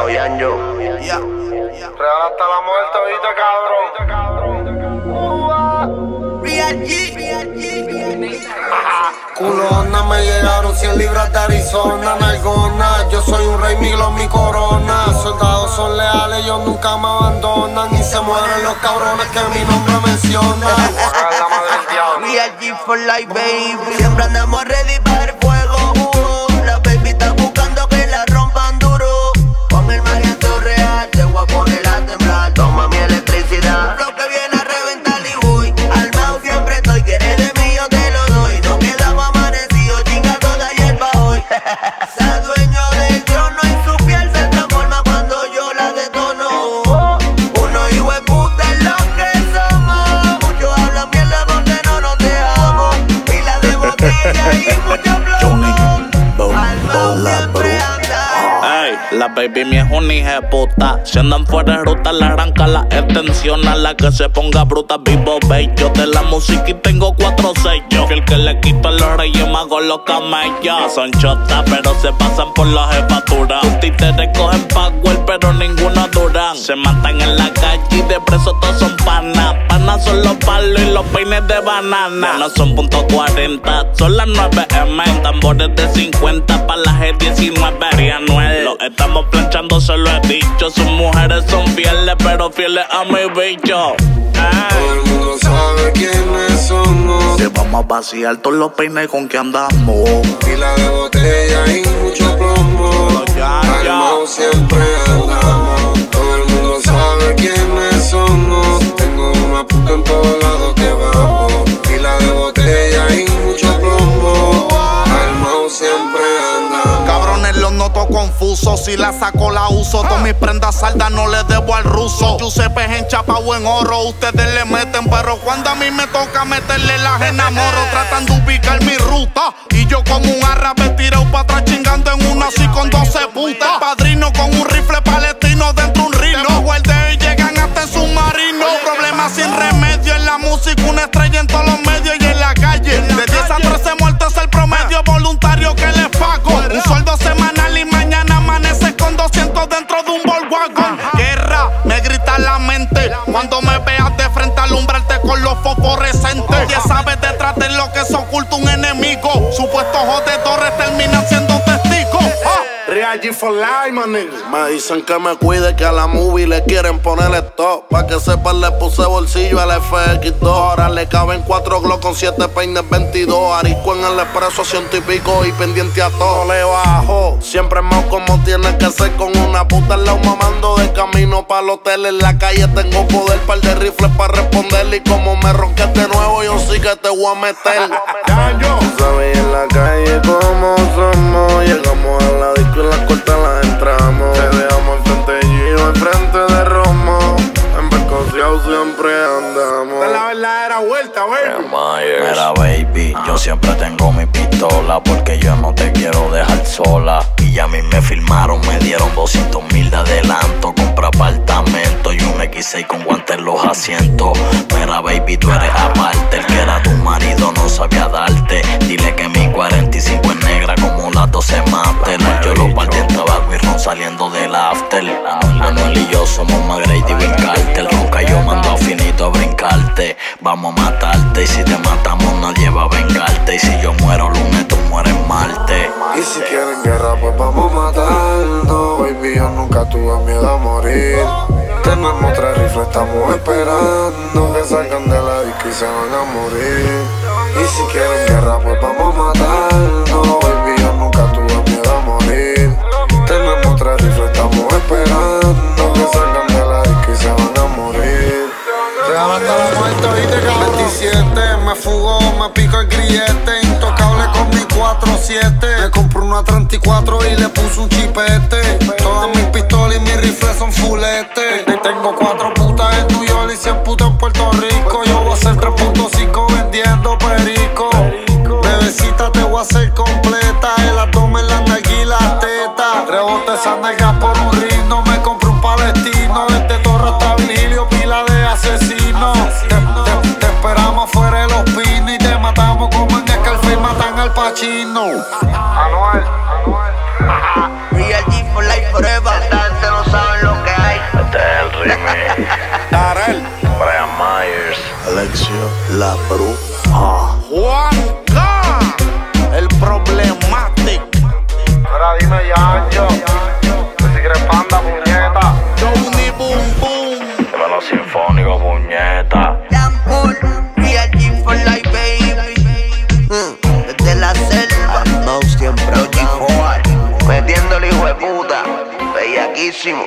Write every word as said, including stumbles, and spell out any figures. Dímelo, Yanjo. Real hasta la muerte, oíste, cabrón. Culona, me llegaron cien libras de Arizona, nalgona. Yo soy un rey, Milo, mi corona. Soldados son leales, ellos nunca me abandonan. Y se mueren los cabrones que mi nombre mencionan. V I G for life, baby. Siempre andamos ready para el fuego. La baby mía es una hija de puta. Si andan fuera de ruta, la arranca la extensión. A la que se ponga bruta, vivo bello. De la música y tengo cuatro sellos. Fui el que le quito el oro y yo me hago los camellos. Son chotas, pero se pasan por la jefatura. Tus títeres cogen power, pero ninguna duran. Se matan en la calle y de preso todos son panas. Panas son los palos y los peines de banana. No son punto cuarenta, son las nueve M. Tambores de cincuenta pa' las G diecinueve y Anuel. Estamos planchando, se lo he dicho. Sus mujeres son fieles, pero fieles a mi bicho. Ay. Todo el mundo sabe quiénes somos. Te vamos a vaciar todos los peines con que andamos. Pila de botella y mucho plomo. Calmao siempre andamos. Todo el mundo sabe quiénes somos. Tengo una puta en todos lados que vamos. Pila de botella y mucho plomo. Calmao siempre andamos. Cabrones, los noto confuso, si la saco la uso. Todas mis prendas saldas no le debo al ruso. Giuseppe es en chapa o en oro, ustedes le meten, pero cuando a mí me toca meterle las enamoro. Tratan de ubicar mi ruta y yo como un árabe tirado para atrás chingando en una así con doce putas. Padrino con un rifle palestino dentro un rino. Guarde y llegan hasta el submarino. Problemas sin remedio en la música, una estrella en todos los medios y en la calle. De diez a trece muertos el promedio voluntario que les pago. Un sueldo semanal y mañana amaneces con doscientos dentro de un Volkswagen. Guerra, me grita la mente. Cuando me veas de frente alumbrarte con los fosforescentes. Ya sabes detrás de lo que se oculta un enemigo. Supuestos jodedores terminan siendo testigos. Real G for life, my nigga. Me dicen que me cuide, que a la movie le quieren poner stop. Pa' que sepan, le puse bolsillo al F X dos. Ahora le caben cuatro Glock con siete peines veintidós. Arisco en el expreso, ciento y pico y pendiente a todo. Le bajo, siempre más como tiene que ser. Con una puta en la mamando de camino pa'l hotel. En la calle tengo poder, par de rifles pa' responderle. Y como me ronquete de nuevo, yo sí que te voy a meter. Sabes en la calle como somos. Llegamos a la disco. Las cortas las entramos. Te dejamos enfrente de Gio, enfrente de Romo. En Percoceado siempre andamos. Esta es la verdadera vuelta, baby. Mira, baby, yo siempre tengo mi pistola. Porque yo no te quiero dejar sola. Y a mí me firmaron, me dieron doscientos mil de adelanto. Compra apartamento y un equis seis con guantes en los asientos. Mira, baby, tú eres aparte. El que era tu marido no sabía darte. Dile que mi cuarenta y cinco es negra como la doce master. Yo lo partí en tabaco y ron saliendo del after. Anuel y yo somos más Grady y Cartel. Ronca yo mando a finito a brincarte. Vamos a matarte y si te matamos nadie va a vengarte. Y si yo muero lunes tú mueres martes. Y si quieren guerra pues vamos matando. Baby, yo nunca tuve miedo a morir. Tenemos tres rifles, estamos esperando que salgan de la disco y se van a morir. Y si quieren guerra pues vamos matando. Baby, yo nunca tuve miedo a morir. Tenemos tres rifles, estamos esperando que salgan de la disco y se van a morir. Real hasta la muerte, oíste, cabrón. veintisiete, me fugó, me pico el grillete. Intocable con mi cuatro siete. Me compré una treinta y cuatro y le puse un chipete. Todas mis pistolas y mis rifles son fulete. Tengo cuatro putas en New York y cien putas en Puerto Rico. Yo voy a hacer tres punto cinco vendiendo perico. Bebecita, te voy a hacer completa. El abdomen, la nalga y la teta. Rebote esas nalgas por un rino. Me compré un palestino. Desde Torre hasta Virgilio, pila de asesinos. Te, te, te esperamos fuera de los pinos. Y te matamos como en Scarface matan al Pacino. Anuel, Anuel. V I G for life forever. Coro. Ah. Juanca, el problemático. Ahora dime ya, yo. Si quieres panda, puñeta. Johnny Boom Boom. Hermano sinfónico, puñeta. Lampol, V I P for life, baby. Mm. Desde la selva. No siempre O G cuatro. Metiéndole hijo de puta. Bellaquísimo.